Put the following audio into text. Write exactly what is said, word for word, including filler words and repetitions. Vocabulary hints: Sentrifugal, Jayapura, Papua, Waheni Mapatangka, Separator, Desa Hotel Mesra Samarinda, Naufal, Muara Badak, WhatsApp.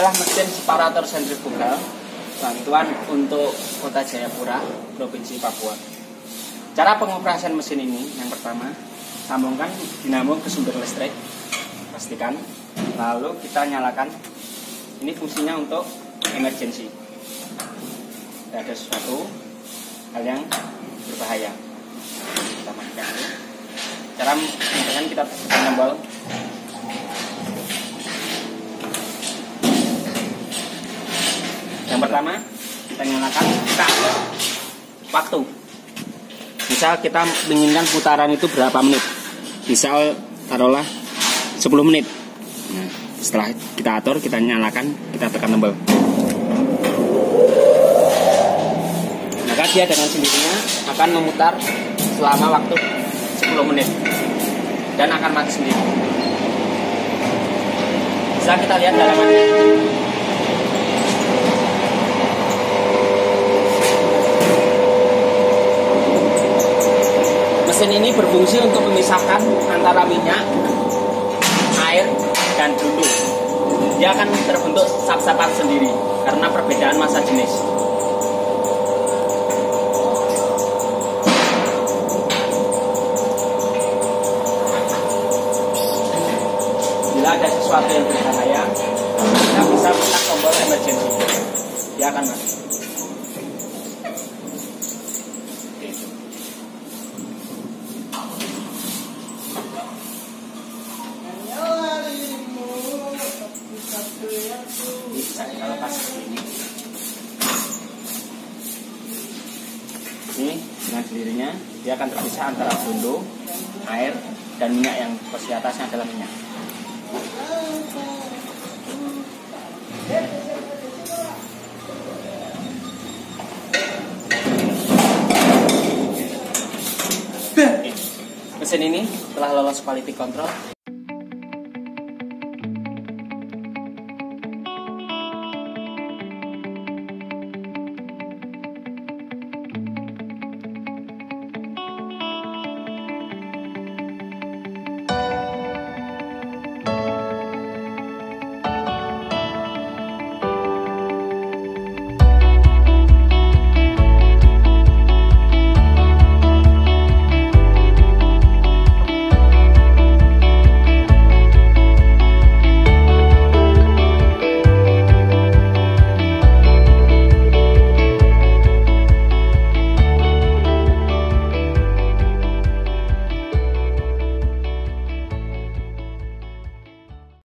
adalah mesin separator sentrifugal bantuan untuk kota Jayapura, Provinsi Papua. Cara pengoperasian mesin ini, yang pertama, sambungkan dinamo ke sumber listrik, pastikan, lalu kita nyalakan. Ini fungsinya untuk emergency, tidak ada sesuatu hal yang berbahaya. Kita matikan dulu. Cara menggunakan, kita tekan tombol. Yang pertama, kita nyalakan waktu. Misal kita menginginkan putaran itu berapa menit, misal taruhlah sepuluh menit. Nah, setelah kita atur, kita nyalakan, kita tekan tombol, maka dia dengan sendirinya akan memutar selama waktu sepuluh menit dan akan mati sendiri. Bisa kita lihat dalamannya. Mesin ini berfungsi untuk memisahkan antara minyak, air, dan dulu. Dia akan terbentuk sap-sapan sendiri karena perbedaan massa jenis. Bila ada sesuatu yang berbahaya, kita bisa menekan tombol emergency. Dia akan masuk. Bisa kita lepas ini. Ini dengan sendirinya dia akan terpisah antara bundo, air, dan minyak yang porsi atasnya adalah minyak. Mesin ini telah lolos quality control.